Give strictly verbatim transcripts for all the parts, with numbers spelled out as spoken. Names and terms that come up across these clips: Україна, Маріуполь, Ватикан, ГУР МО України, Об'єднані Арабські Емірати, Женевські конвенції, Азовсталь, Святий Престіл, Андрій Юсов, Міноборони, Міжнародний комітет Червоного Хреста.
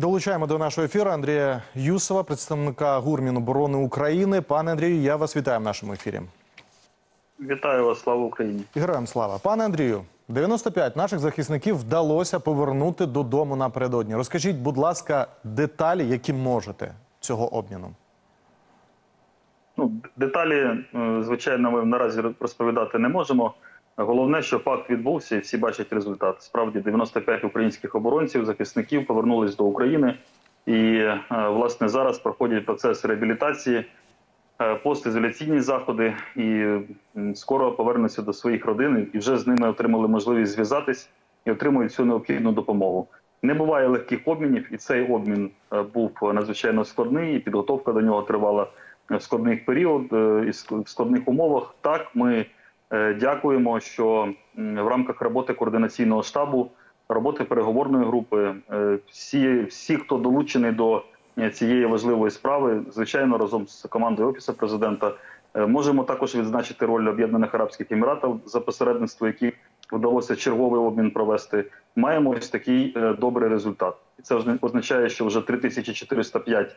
Долучаємо до нашого ефіру Андрія Юсова, представника ГУР Міноборони України. Пане Андрію, я вас вітаю в нашому ефірі. Вітаю вас, слава Україні. Героям слава. Пане Андрію, дев'яносто п'ять наших захисників вдалося повернути додому напередодні. Розкажіть, будь ласка, деталі, які можете цього обміну. Ну, деталі, звичайно, ми наразі розповідати не можемо. Головне, що факт відбувся і всі бачать результат. Справді, дев'яносто п'ять українських оборонців, захисників повернулись до України. І, власне, зараз проходять процес реабілітації, постізоляційні заходи. І скоро повернуться до своїх родин і вже з ними отримали можливість зв'язатись і отримують цю необхідну допомогу. Не буває легких обмінів, і цей обмін був надзвичайно складний, і підготовка до нього тривала в складних періодах і в складних умовах. Так, ми... Дякуємо, що в рамках роботи координаційного штабу, роботи переговорної групи, всі, всі, хто долучений до цієї важливої справи, звичайно, разом з командою Офісу Президента, можемо також відзначити роль Об'єднаних Арабських Еміратів, за посередництво яких вдалося черговий обмін провести. Маємо ось такий добрий результат. Це означає, що вже три тисячі чотириста п'ять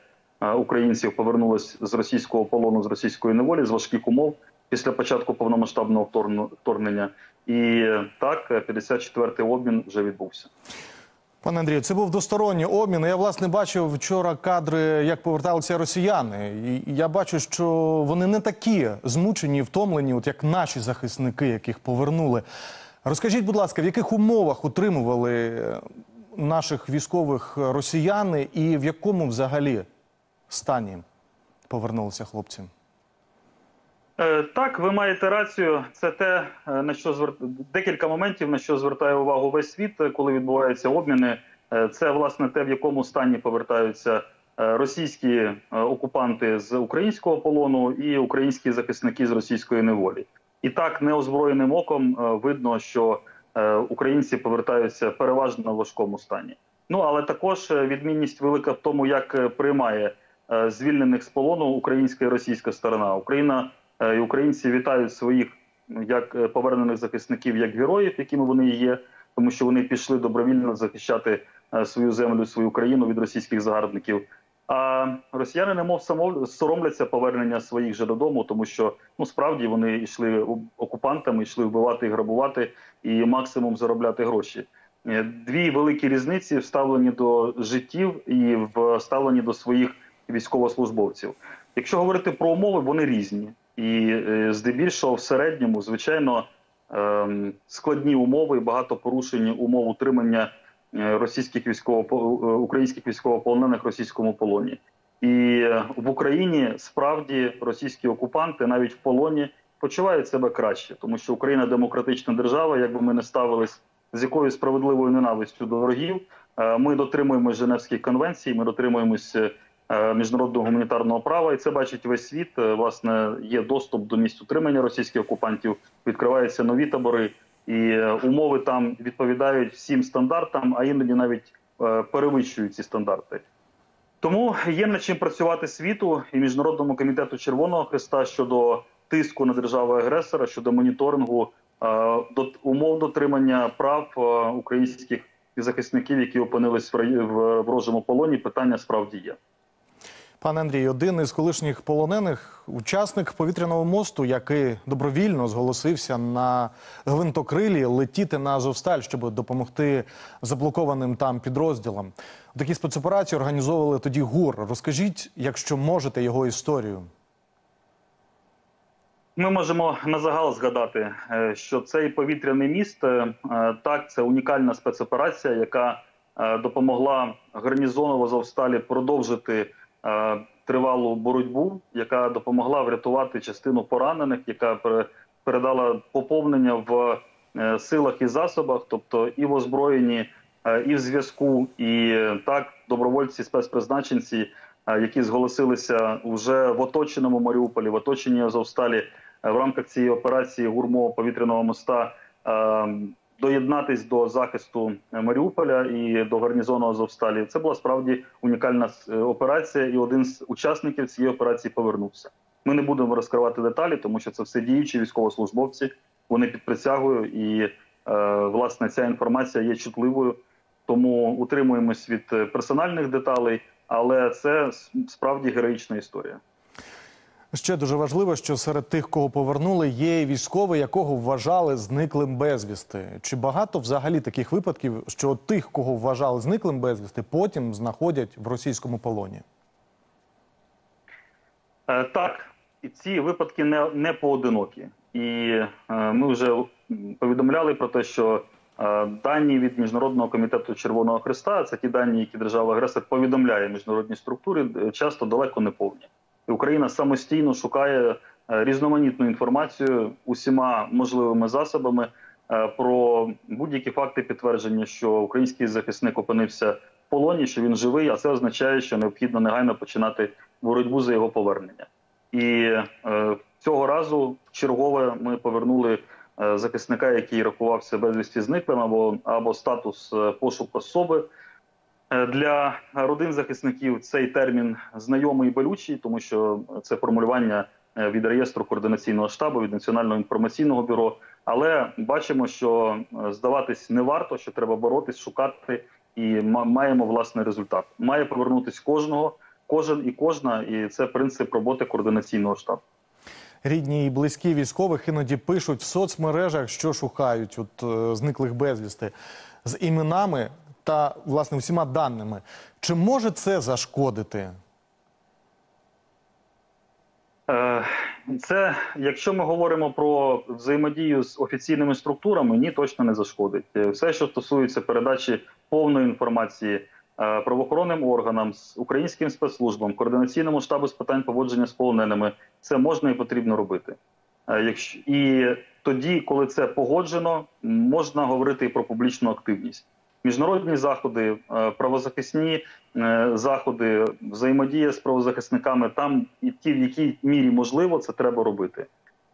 українців повернулись з російського полону, з російської неволі, з важких умов, після початку повномасштабного вторгнення. І так, п'ятдесят четвертий обмін вже відбувся. Пане Андрію, це був двосторонній обмін. Я, власне, бачив вчора кадри, як поверталися росіяни. І я бачу, що вони не такі змучені і втомлені, от як наші захисники, яких повернули. Розкажіть, будь ласка, в яких умовах утримували наших військових росіяни і в якому взагалі стані повернулися хлопці? Так, ви маєте рацію. Це те, на що звер... декілька моментів, на що звертає увагу весь світ, коли відбуваються обміни. Це, власне, те, в якому стані повертаються російські окупанти з українського полону і українські захисники з російської неволі. І так, неозброєним оком видно, що українці повертаються переважно в важкому стані. Ну, але також відмінність велика в тому, як приймає звільнених з полону українська і російська сторона. Україна і українці вітають своїх як повернених захисників, як героїв, якими вони є, тому що вони пішли добровільно захищати свою землю, свою країну від російських загарбників. А росіяни немов соромляться повернення своїх же додому, тому що, ну, справді вони йшли окупантами, йшли вбивати і грабувати, і максимум заробляти гроші. Дві великі різниці в ставленні до життів і в ставленні до своїх військовослужбовців. Якщо говорити про умови, вони різні. І здебільшого в середньому, звичайно, складні умови і багато порушень умов утримання російських військово українських військовополонених в російському полоні. І в Україні справді російські окупанти навіть в полоні почувають себе краще, тому що Україна демократична держава, якби ми не ставились з якою справедливою ненавистю до ворогів, ми дотримуємося Женевських конвенцій, ми дотримуємося міжнародного гуманітарного права, і це бачить весь світ. Власне, є доступ до місць утримання російських окупантів, відкриваються нові табори, і умови там відповідають всім стандартам, а іноді навіть перевищують ці стандарти. Тому є над чим працювати світу і Міжнародному комітету Червоного Хреста щодо тиску на державу-агресора, щодо моніторингу умов дотримання прав українських захисників, які опинились в ворожому полоні. Питання справді є. Пане Андрій, один із колишніх полонених, учасник повітряного мосту, який добровільно зголосився на гвинтокрилі летіти на Азовсталь, щоб допомогти заблокованим там підрозділам. Такі спецоперації організовували тоді ГУР. Розкажіть, якщо можете, його історію. Ми можемо на загал згадати, що цей повітряний міст, так, це унікальна спецоперація, яка допомогла гарнізону в Азовсталі продовжити тривалу боротьбу, яка допомогла врятувати частину поранених, яка передала поповнення в силах і засобах, тобто і в озброєнні, і в зв'язку, і так добровольці, спецпризначенці, які зголосилися вже в оточеному Маріуполі, в оточенні Азовсталі, в рамках цієї операції ГУР МО повітряного моста доєднатись до захисту Маріуполя і до гарнізону Азовсталі. Це була справді унікальна операція, і один з учасників цієї операції повернувся. Ми не будемо розкривати деталі, тому що це все діючі військовослужбовці, вони під присягою, і, е, власне, ця інформація є чутливою Тому утримуємось від персональних деталей, але це справді героїчна історія. Ще дуже важливо, що серед тих, кого повернули, є і військові, якого вважали зниклим безвісти. Чи багато взагалі таких випадків, що тих, кого вважали зниклим безвісти, потім знаходять в російському полоні? Так, ці випадки не, не поодинокі. І ми вже повідомляли про те, що дані від Міжнародного комітету Червоного Хреста, це ті дані, які держава-агресор повідомляє міжнародні структури, часто далеко не повні. І Україна самостійно шукає різноманітну інформацію усіма можливими засобами про будь-які факти підтвердження, що український захисник опинився в полоні, що він живий, а це означає, що необхідно негайно починати боротьбу за його повернення. І цього разу чергове ми повернули захисника, який рахувався безвісті зниклим, або, або статус пошуку особи. Для родин захисників цей термін знайомий і болючий, тому що це формулювання від реєстру координаційного штабу, від Національного інформаційного бюро. Але бачимо, що здаватись не варто, що треба боротись, шукати, і маємо власний результат. Має повернутись кожного, кожен і кожна, і це принцип роботи координаційного штабу. Рідні і близькі військових іноді пишуть в соцмережах, що шукають от, зниклих безвісти, з іменами та, власне, усіма даними. Чи може це зашкодити? Це, якщо ми говоримо про взаємодію з офіційними структурами, ні, точно не зашкодить. Все, що стосується передачі повної інформації правоохоронним органам, українським спецслужбам, координаційному штабу з питань поводження з полоненими, це можна і потрібно робити. І тоді, коли це погоджено, можна говорити і про публічну активність. Міжнародні заходи, правозахисні заходи, взаємодія з правозахисниками, там і ті, в якій мірі можливо, це треба робити.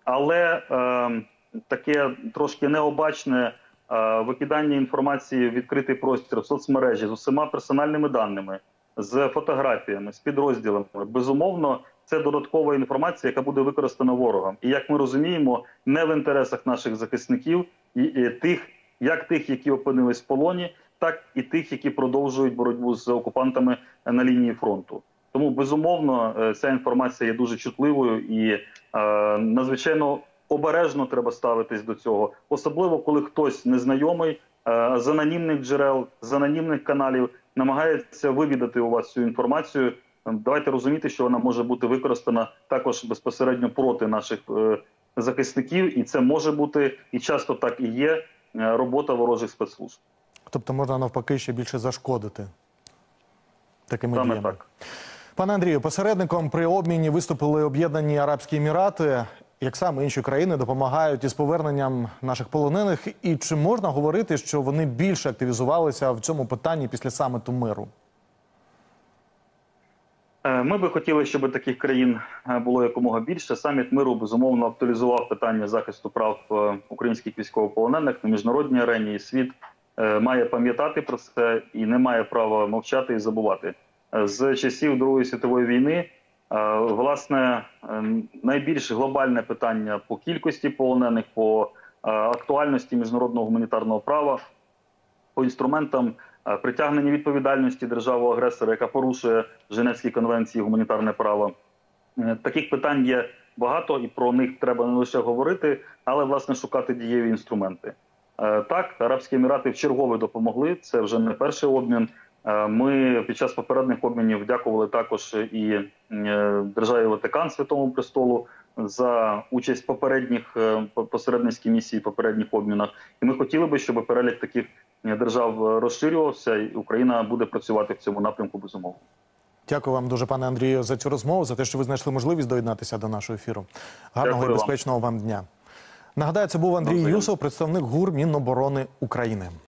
Але е, таке трошки необачне е, викидання інформації в відкритий простір, в соцмережі, з усіма персональними даними, з фотографіями, з підрозділами, безумовно, це додаткова інформація, яка буде використана ворогом. І, як ми розуміємо, не в інтересах наших захисників і, і тих, як тих, які опинились в полоні, так і тих, які продовжують боротьбу з окупантами на лінії фронту. Тому, безумовно, ця інформація є дуже чутливою і е, надзвичайно обережно треба ставитись до цього. Особливо, коли хтось незнайомий, е, з анонімних джерел, з анонімних каналів намагається вивідати у вас цю інформацію. Давайте розуміти, що вона може бути використана також безпосередньо проти наших е, захисників, і це може бути, і часто так і є, робота ворожих спецслужб. Тобто можна навпаки ще більше зашкодити такими діями. Саме так. Пане Андрію, посередником при обміні виступили Об'єднані Арабські Емірати. Як саме інші країни допомагають із поверненням наших полонених? І чи можна говорити, що вони більше активізувалися в цьому питанні після саміту миру? Ми би хотіли, щоб таких країн було якомога більше. Саміт миру, безумовно, актуалізував питання захисту прав українських військовополонених на міжнародній арені. І світ має пам'ятати про це і не має права мовчати і забувати. З часів Другої світової війни, власне, найбільш глобальне питання по кількості полонених, по актуальності міжнародного гуманітарного права, по інструментам притягнення відповідальності держави-агресора, яка порушує Женевські конвенції, гуманітарне право. Таких питань є багато, і про них треба не лише говорити, але, власне, шукати дієві інструменти. Так, Арабські Емірати вчергове допомогли, це вже не перший обмін. Ми під час попередніх обмінів дякували також і державі Ватикан, Святому Престолу, за участь в попередніх посередницькій місії, попередніх обмінах. І ми хотіли би, щоб перелік таких держав розширювався, і Україна буде працювати в цьому напрямку безумовно. Дякую вам дуже, пане Андрію, за цю розмову, за те, що ви знайшли можливість доєднатися до нашого ефіру. Гарного Дякую і безпечного вам, вам дня. Нагадаю, це був Андрій Юсов, представник ГУР Міноборони України.